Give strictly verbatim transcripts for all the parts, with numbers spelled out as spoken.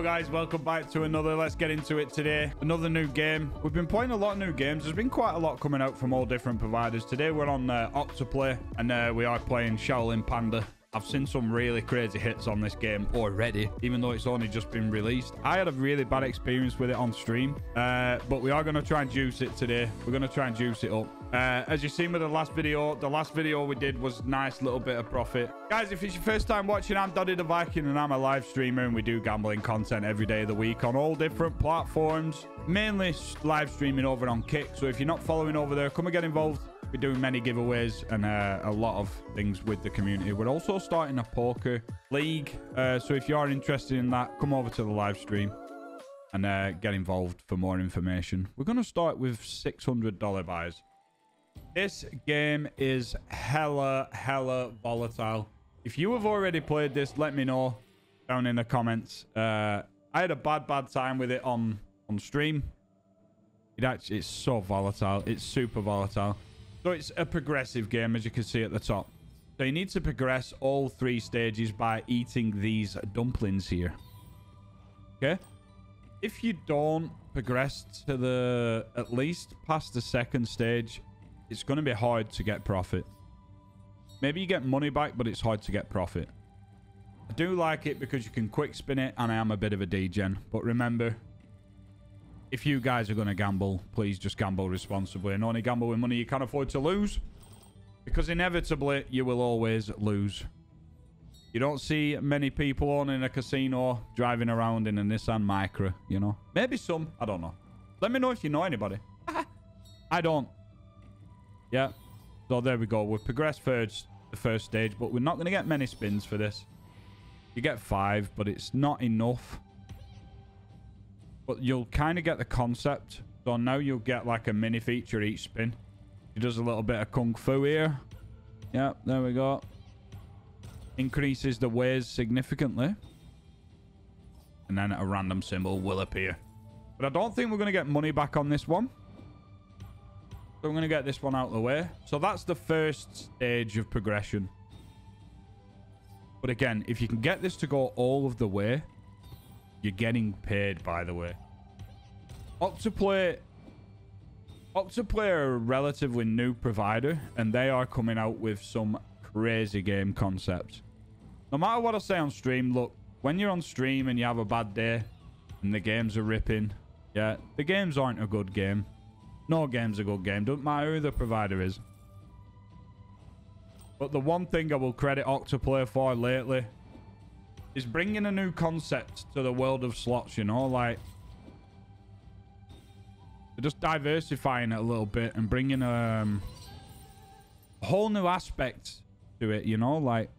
Hello guys, welcome back to another Let's Get Into It today. Another new game. We've been playing a lot of new games. There's been quite a lot coming out from all different providers. Today we're on uh, Octoplay and uh, we are playing Shaolin Panda. I've seen some really crazy hits on this game already, even though it's only just been released. I had a really bad experience with it on stream, uh, but we are going to try and juice it today. We're going to try and juice it up. Uh, as you've seen with the last video, the last video we did was nice little bit of profit. Guys, if it's your first time watching, I'm Doddy the Viking and I'm a live streamer and we do gambling content every day of the week on all different platforms, mainly live streaming over on Kick. So if you're not following over there, come and get involved. We're doing many giveaways and uh, a lot of things with the community. We're also starting a poker league. Uh, so if you are interested in that, come over to the live stream and uh, get involved for more information. We're going to start with six hundred dollar buys. This game is hella, hella volatile. If you have already played this, let me know down in the comments. Uh, I had a bad, bad time with it on, on stream. It actually, it's so volatile. It's super volatile. So it's a progressive game, as you can see at the top. So you need to progress all three stages by eating these dumplings here. Okay? If you don't progress to the... at least past the second stage, it's going to be hard to get profit. Maybe you get money back, but it's hard to get profit. I do like it because you can quick spin it, and I am a bit of a degen. But remember... if you guys are going to gamble, please just gamble responsibly and only gamble with money you can't afford to lose, because inevitably you will always lose. You don't see many people owning a casino driving around in a Nissan Micra, you know. Maybe some, I don't know. Let me know if you know anybody. I don't. Yeah. So there we go. We've progressed first, the first stage, but we're not going to get many spins for this. You get five, but it's not enough. But you'll kind of get the concept. So now you'll get like a mini feature each spin. She does a little bit of kung fu here. Yep, there we go. Increases the ways significantly. And then a random symbol will appear. But I don't think we're going to get money back on this one. So I'm going to get this one out of the way. So that's the first stage of progression. But again, if you can get this to go all of the way... you're getting paid, by the way. Octoplay... Octoplay are a relatively new provider, and they are coming out with some crazy game concepts. No matter what I say on stream, look, when you're on stream and you have a bad day, and the games are ripping, yeah, the games aren't a good game. No game's a good game, doesn't matter who the provider is. But the one thing I will credit Octoplay for lately... is bringing a new concept to the world of slots, you know, like they're just diversifying it a little bit and bringing um, a whole new aspect to it, you know, like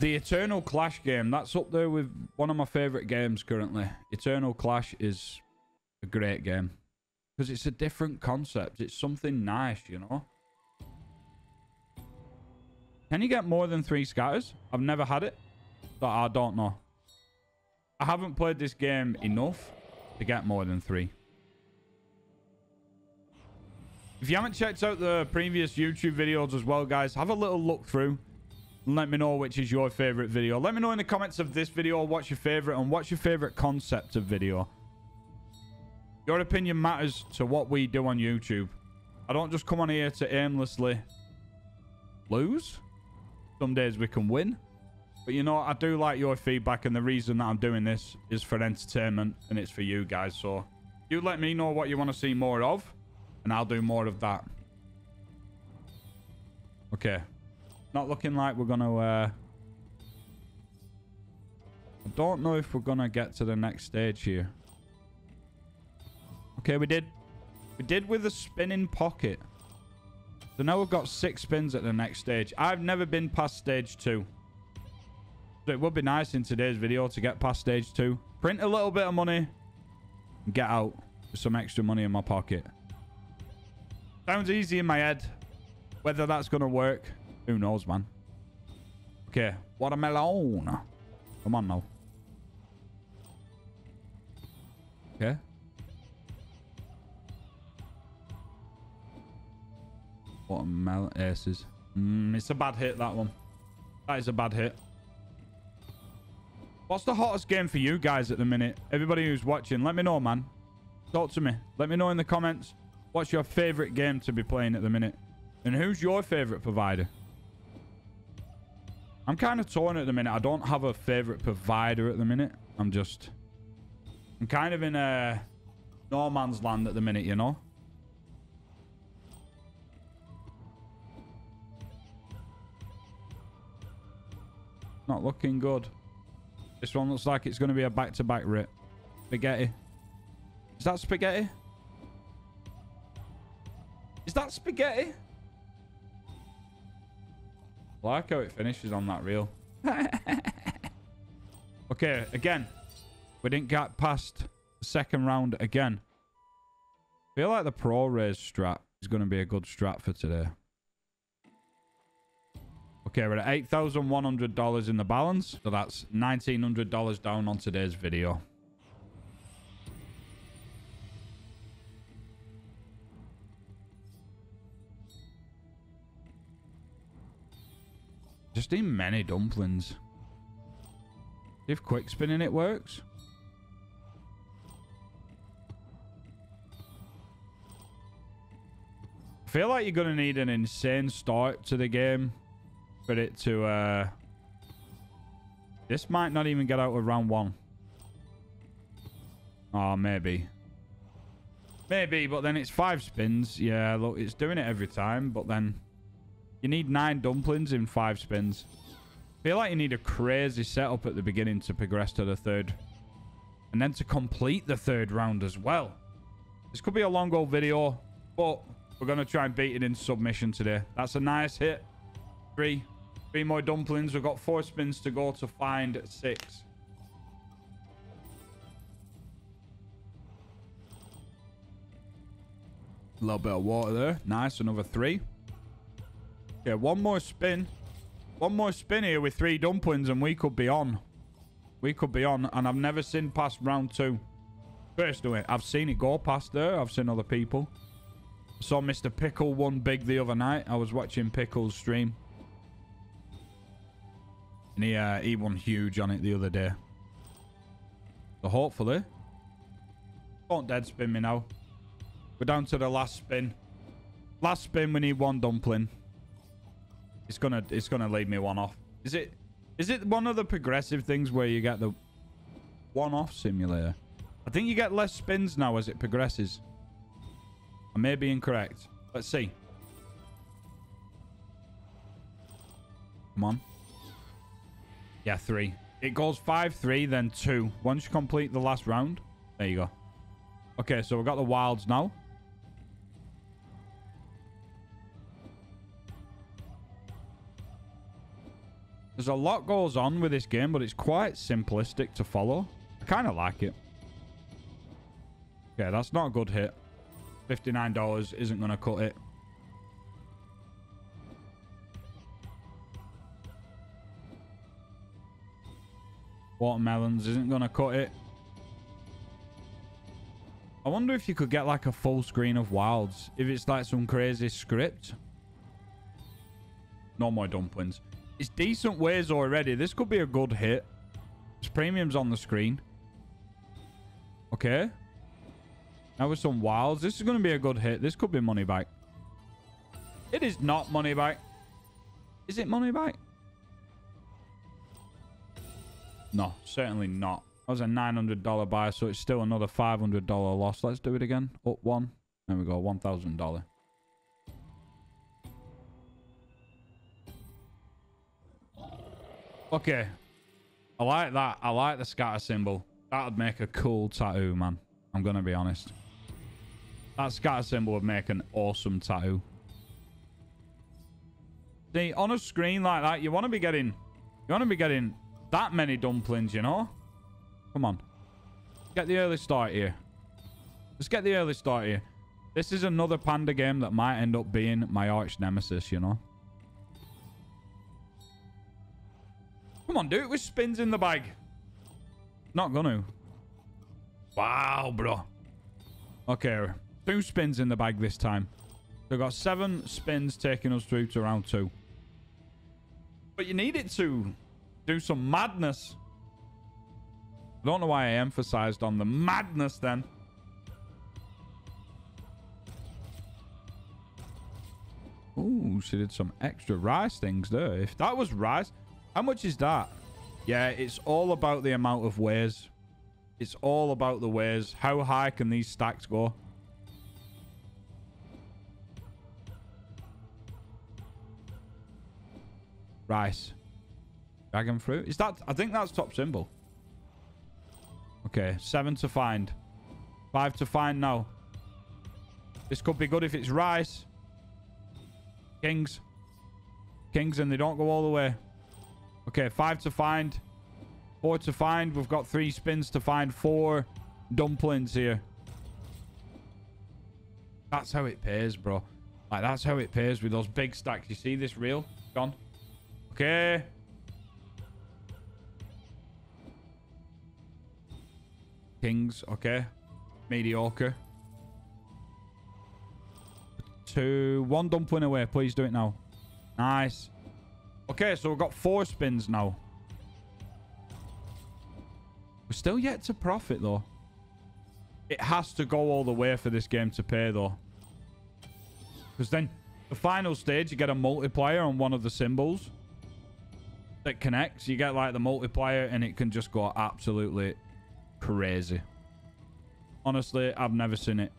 the Eternal Clash game. That's up there with one of my favorite games currently. Eternal Clash is a great game because it's a different concept. It's something nice, you know. Can you get more than three scatters? I've never had it. But I don't know. I haven't played this game enough to get more than three. If you haven't checked out the previous YouTube videos as well, guys, have a little look through and let me know which is your favorite video. Let me know in the comments of this video what's your favorite and what's your favorite concept of video. Your opinion matters to what we do on YouTube. I don't just come on here to aimlessly lose. Some days we can win. But you know, I do like your feedback, and the reason that I'm doing this is for entertainment, and it's for you guys. So you let me know what you want to see more of, and I'll do more of that. Okay. Not looking like we're going to... Uh... I don't know if we're going to get to the next stage here. Okay, we did. We did with a spinning pocket. So now we've got six spins at the next stage. I've never been past stage two. So it would be nice in today's video to get past stage two. Print a little bit of money. And get out with some extra money in my pocket. Sounds easy in my head. Whether that's going to work, who knows, man. Okay. Watermelon. Come on now. Okay. Watermelon aces. Mm, it's a bad hit, that one. That is a bad hit. What's the hottest game for you guys at the minute? Everybody who's watching, let me know, man. Talk to me. Let me know in the comments. What's your favorite game to be playing at the minute? And who's your favorite provider? I'm kind of torn at the minute. I don't have a favorite provider at the minute. I'm just... I'm kind of in a no man's land at the minute, you know? Not looking good. This one looks like it's going to be a back-to-back rip. Spaghetti. Is that spaghetti? Is that spaghetti? I like how it finishes on that reel. Okay, again. We didn't get past the second round again. I feel like the Pro Raise strat is going to be a good strat for today. Okay, we're at eight thousand one hundred dollars in the balance. So that's one thousand nine hundred dollars down on today's video. Just need many dumplings. If quick spinning it works. I feel like you're going to need an insane start to the game for it to uh this might not even get out of round one. Oh, maybe maybe but then it's five spins. Yeah, look, it's doing it every time, but then you need nine dumplings in five spins. I feel like you need a crazy setup at the beginning to progress to the third and then to complete the third round as well. This could be a long old video, but we're going to try and beat it in submission today. That's a nice hit. Three. Three more dumplings. We've got four spins to go to find six. A little bit of water there. Nice. Another three. Okay, one more spin. One more spin here with three dumplings and we could be on. We could be on. And I've never seen past round two. First do it. I've seen it go past there. I've seen other people. Saw Mister Pickle won big the other night. I was watching Pickle's stream. And he, uh, he won huge on it the other day. So hopefully. Don't dead spin me now. We're down to the last spin. Last spin, we need one dumpling. It's gonna it's gonna leave me one off. Is it is it one of the progressive things where you get the one off simulator? I think you get less spins now as it progresses. I may be incorrect. Let's see. Come on. Yeah, three. It goes five, three, then two. Once you complete the last round. There you go. Okay, so we've got the wilds now. There's a lot goes on with this game, but it's quite simplistic to follow. I kind of like it. Okay, that's not a good hit. fifty-nine dollars isn't going to cut it. Watermelons isn't going to cut it. I wonder if you could get like a full screen of wilds. If it's like some crazy script. No more dumplings. It's decent ways already. This could be a good hit. There's premiums on the screen. Okay. Now with some wilds. This is going to be a good hit. This could be money back. It is not money back. Is it money back? No, certainly not. That was a nine hundred dollar buy, so it's still another five hundred dollar loss. Let's do it again. Up one. There we go. one thousand dollars. Okay. I like that. I like the scatter symbol. That would make a cool tattoo, man. I'm going to be honest. That scatter symbol would make an awesome tattoo. See, on a screen like that, you want to be getting... You want to be getting that many dumplings, you know? Come on. Get the early start here. Let's get the early start here. This is another panda game that might end up being my arch nemesis, you know? Come on, do it with spins in the bag. Not going to. Wow, bro. Okay, two spins in the bag this time. We've got seven spins taking us through to round two. But you need it to do some madness. Don't know why I emphasized on the madness then. Ooh, she did some extra rice things there. If that was rice, how much is that? Yeah, it's all about the amount of ways. It's all about the ways. How high can these stacks go? Rice. Dragon fruit. Is that... I think that's top symbol. Okay, seven to find. Five to find now. This could be good if it's rice. Kings. Kings and they don't go all the way. Okay, five to find. Four to find. We've got three spins to find four dumplings here. That's how it pays, bro. Like, that's how it pays with those big stacks. You see this reel? Gone. Okay. Kings. Okay. Mediocre. Two. One dumpling away. Please do it now. Nice. Okay, so we've got four spins now. We're still yet to profit, though. It has to go all the way for this game to pay, though. Because then, the final stage, you get a multiplier on one of the symbols that connects. You get, like, the multiplier, and it can just go absolutely crazy. Honestly, I've never seen it.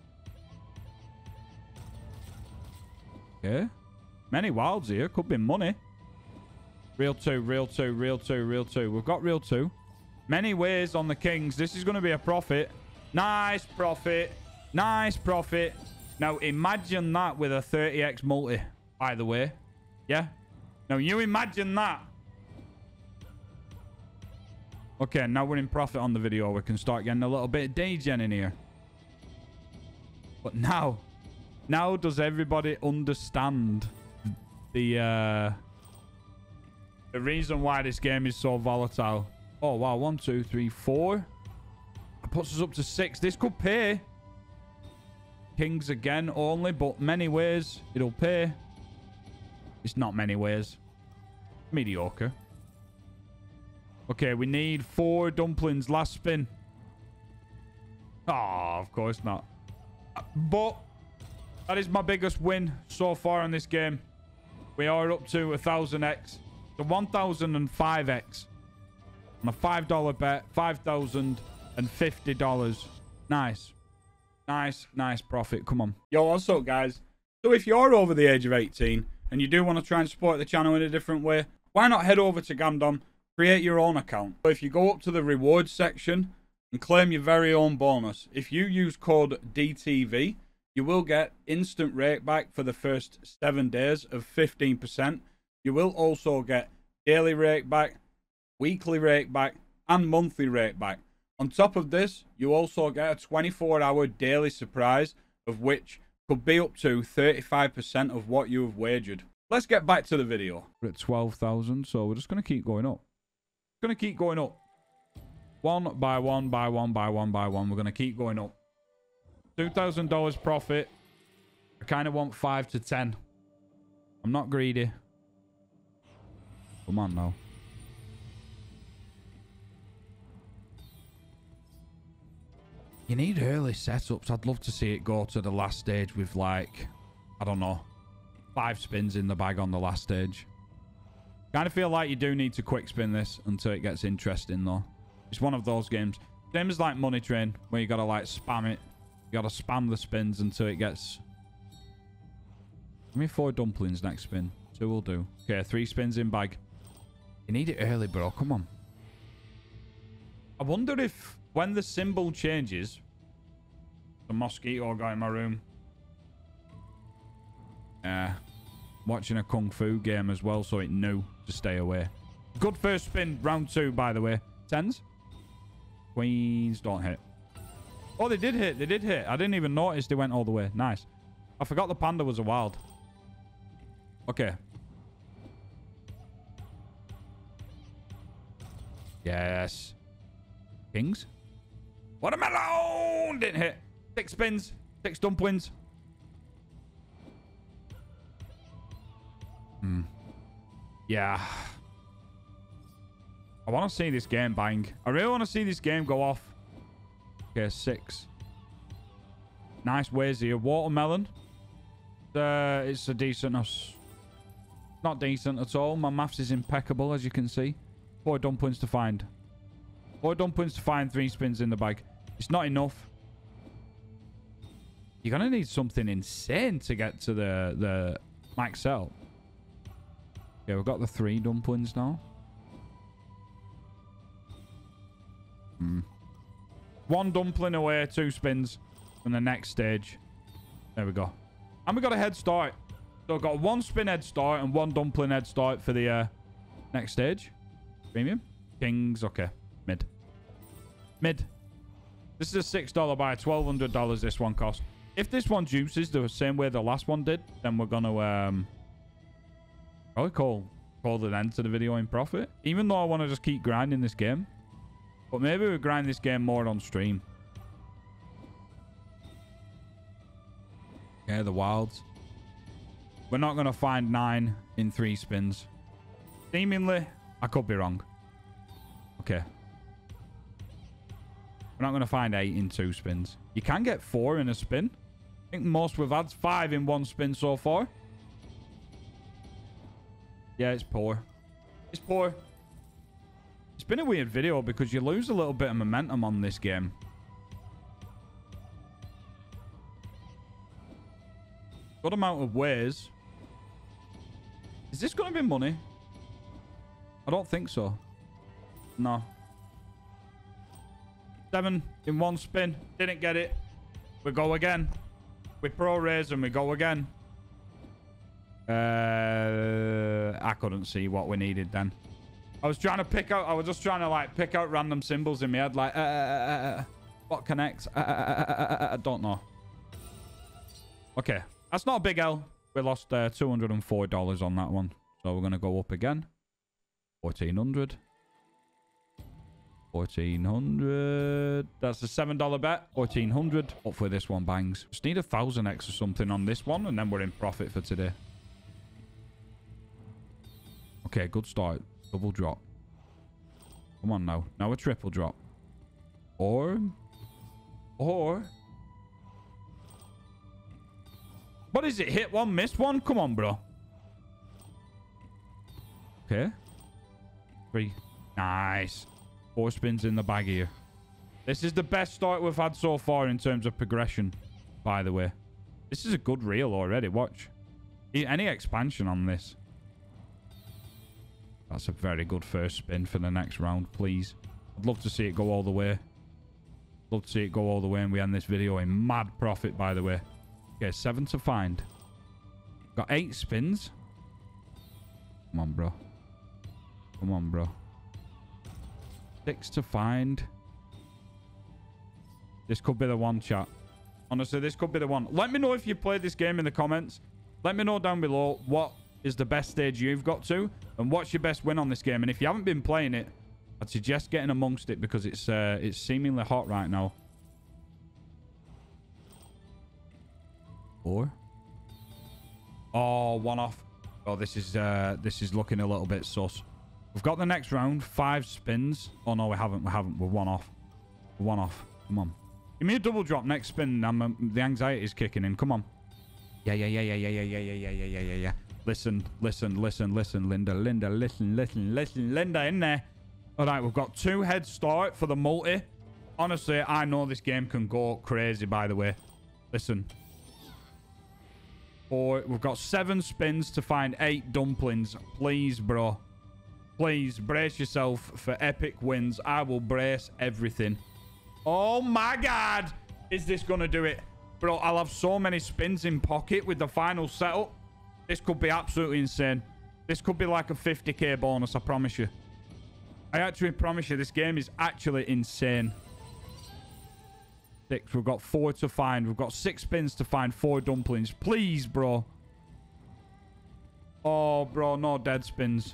Okay. Many wilds here. Could be money. Reel two, reel two, reel two, reel two. We've got reel two. Many ways on the kings. This is going to be a profit. Nice profit. Nice profit. Now, imagine that with a thirty X multi, by the way. Yeah? Now, you imagine that. Okay, now we're in profit on the video. We can start getting a little bit of degen in here. But now, now does everybody understand the... Uh, The reason why this game is so volatile. Oh, wow. One, two, three, four. That puts us up to six. This could pay. Kings again only, but many ways it'll pay. It's not many ways. Mediocre. Okay, we need four dumplings. Last spin. Ah, oh, of course not. But that is my biggest win so far in this game. We are up to one thousand X. The one thousand five X on a five dollar bet, five thousand fifty dollars. Nice. Nice, nice profit. Come on. Yo, what's up, guys? So if you're over the age of eighteen and you do want to try and support the channel in a different way, why not head over to Gamdom, create your own account. So if you go up to the rewards section and claim your very own bonus, if you use code D T V, you will get instant rate back for the first seven days of fifteen percent. You will also get daily rate back, weekly rate back, and monthly rate back. On top of this, you also get a twenty-four hour daily surprise, of which could be up to thirty-five percent of what you have wagered. Let's get back to the video. We're at twelve thousand, so we're just going to keep going up. We're going to keep going up. One by one by one by one by one. We're going to keep going up. two thousand dollars profit. I kind of want five to ten. I'm not greedy. Come on now. You need early setups. I'd love to see it go to the last stage with, like, I don't know, five spins in the bag on the last stage. Kind of feel like you do need to quick spin this until it gets interesting, though. It's one of those games. Same as, like, Money Train, where you got to, like, spam it. You got to spam the spins until it gets... Give me four dumplings next spin. Two will do. Okay, three spins in bag. You need it early, bro. Come on. I wonder if when the symbol changes... The mosquito got in my room. Yeah. Uh, watching a kung fu game as well, so it knew to stay away. Good first spin. Round two, by the way. Tens. Queens don't hit. Oh, they did hit. They did hit. I didn't even notice they went all the way. Nice. I forgot the panda was a wild. Okay. Yes. Kings. Watermelon! Didn't hit. Six spins. Six dumplings. Hmm. Yeah. I want to see this game bang. I really want to see this game go off. Okay, six. Nice ways here. Watermelon. Uh, it's a decent... Not decent at all. My maths is impeccable, as you can see. Four dumplings to find. Four dumplings to find. Three spins in the bag. It's not enough. You're going to need something insane to get to the, the max out. Yeah, we've got the three dumplings now. Hmm. One dumpling away, two spins from the next stage. There we go. And we got a head start. So I've got one spin head start and one dumpling head start for the uh, next stage. Premium. Kings. Okay. Mid. Mid. This is a six dollar buy. twelve hundred dollars this one cost. If this one juices the same way the last one did, then we're going to... um. Probably call, call an end to the video in profit. Even though I want to just keep grinding this game. But maybe we grind this game more on stream. Yeah, the wilds. We're not going to find nine in three spins. Seemingly, I could be wrong. Okay. We're not going to find eight in two spins. You can get four in a spin. I think most we've had five in one spin so far. Yeah, it's poor. It's poor. It's been a weird video because you lose a little bit of momentum on this game. Good amount of ways. Is this going to be money? I don't think so. No. Seven in one spin. Didn't get it. We go again. We pro-raise and we go again. Uh, I couldn't see what we needed then. I was trying to pick out. I was just trying to like pick out random symbols in my head. Like, uh, uh, uh, uh, what connects? Uh, uh, uh, uh, uh, uh, I don't know. Okay, that's not a big L. We lost uh, two hundred and four dollars on that one, so we're gonna go up again. Fourteen hundred. Fourteen hundred. That's a seven dollar bet. Fourteen hundred. Hopefully this one bangs. Just need a thousand X or something on this one, and then we're in profit for today. Okay, good start. Double drop. Come on now. Now a triple drop. Or. Or. What is it? Hit one, miss one? Come on, bro. Okay. Three. Nice. Four spins in the bag here. This is the best start we've had so far in terms of progression, by the way. This is a good reel already. Watch. Any expansion on this? That's a very good first spin for the next round, please. I'd love to see it go all the way. Love to see it go all the way and we end this video in mad profit, by the way. Okay, seven to find. Got eight spins. Come on, bro. Come on, bro. Six to find. This could be the one, chat. Honestly, this could be the one. Let me know if you played this game in the comments. Let me know down below what is the best stage you've got to. And what's your best win on this game? And if you haven't been playing it, I'd suggest getting amongst it because it's uh, it's seemingly hot right now. Or oh, one off. Oh, this is uh, this is looking a little bit sus. We've got the next round, five spins. Oh no, we haven't. We haven't. We're one off. We're one off. Come on. Give me a double drop next spin. I'm, um, the anxiety is kicking in. Come on. Yeah, yeah, yeah, yeah, yeah, yeah, yeah, yeah, yeah, yeah, yeah, yeah. Listen, listen, listen, listen, Linda, Linda, listen, listen, listen, Linda in there. All right, we've got two head start for the multi. Honestly, I know this game can go crazy, by the way. Listen. Or we've got seven spins to find eight dumplings. Please, bro. Please, brace yourself for epic wins. I will brace everything. Oh, my God. Is this going to do it? Bro, I'll have so many spins in pocket with the final setup. This could be absolutely insane. This could be like a fifty K bonus, I promise you. I actually promise you, this game is actually insane. Six, we've got four to find. We've got six spins to find four dumplings. Please, bro. Oh, bro, no dead spins.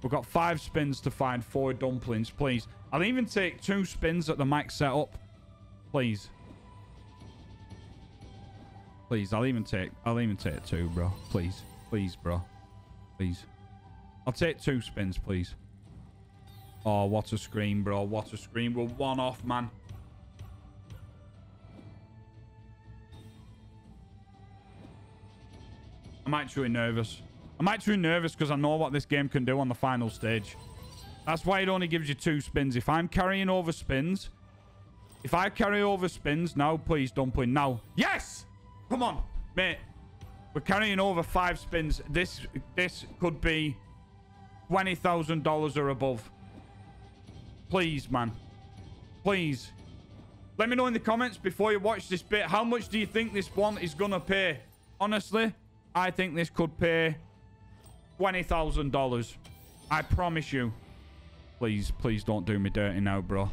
We've got five spins to find four dumplings, please. I'll even take two spins at the max setup. Please. Please, I'll even take, I'll even take two, bro. Please, please, bro. Please. I'll take two spins, please. Oh, what's a screen, bro? What's a screen? We're one off, man. I'm actually nervous. I'm actually nervous because I know what this game can do on the final stage. That's why it only gives you two spins. If I'm carrying over spins, if I carry over spins, now please don't play now. Yes! Come on, mate. We're carrying over five spins. This this could be twenty thousand dollars or above. Please, man. Please. Let me know in the comments before you watch this bit, how much do you think this one is gonna pay? Honestly, I think this could pay twenty thousand dollars. I promise you. Please, please don't do me dirty now, bro.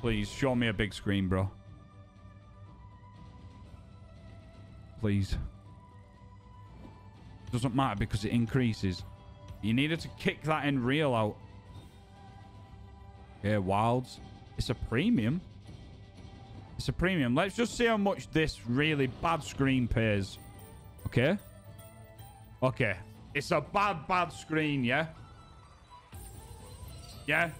Please, show me a big screen, bro. Please. Doesn't matter because it increases. You needed to kick that in real out. Okay, wilds. It's a premium. It's a premium. Let's just see how much this really bad screen pays. Okay. Okay. It's a bad, bad screen, yeah? Yeah?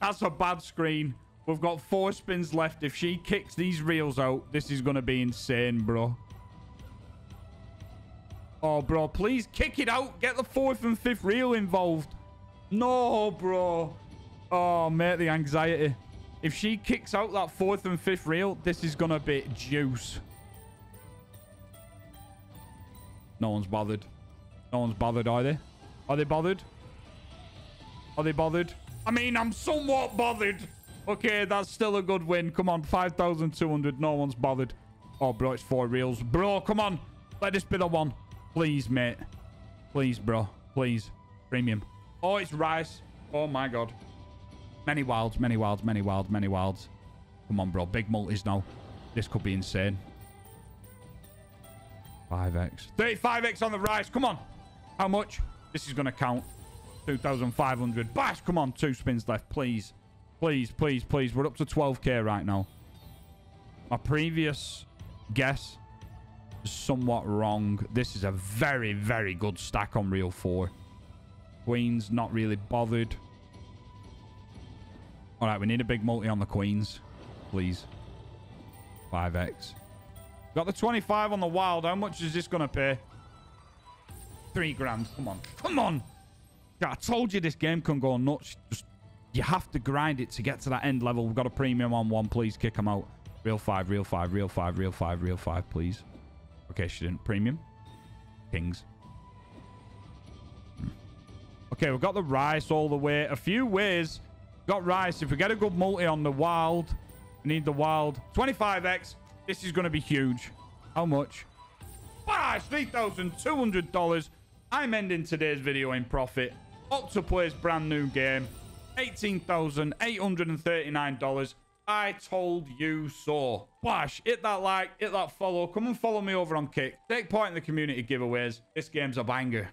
That's a bad screen. We've got four spins left. If she kicks these reels out, this is going to be insane, bro. Oh, bro, please kick it out. Get the fourth and fifth reel involved. No, bro. Oh, mate, the anxiety. If she kicks out that fourth and fifth reel, this is going to be juice. No one's bothered. No one's bothered, are they? Are they bothered? Are they bothered? I mean, I'm somewhat bothered. Okay, that's still a good win. Come on, five thousand two hundred. No one's bothered. Oh, bro, it's four reels. Bro, come on. Let this be the one. Please, mate. Please, bro. Please. Premium. Oh, it's rice. Oh, my God. Many wilds, many wilds, many wilds, many wilds. Come on, bro. Big multis now. This could be insane. five X. thirty-five X on the rice. Come on. How much? This is going to count. two thousand five hundred. Bash. Come on. Two spins left. Please. Please, please, please. We're up to twelve K right now. My previous guess is somewhat wrong. This is a very, very good stack on reel four. Queens, not really bothered. All right, we need a big multi on the queens. Please. five X. Got the twenty-five on the wild. How much is this going to pay? Three grand. Come on. Come on. I told you this game can go nuts. Just, you have to grind it to get to that end level. We've got a premium on one. Please kick them out. Real five, real five, real five, real five, real five, please. Okay, she didn't. Premium. Kings. Okay, we've got the rice all the way. A few ways. Got rice. If we get a good multi on the wild, we need the wild. twenty-five X. This is going to be huge. How much? Wow, three thousand two hundred dollars. I'm ending today's video in profit. Octoplay's brand new game. eighteen thousand eight hundred thirty-nine dollars. I told you so. Bash, hit that like, hit that follow. Come and follow me over on Kick. Take part in the community giveaways. This game's a banger.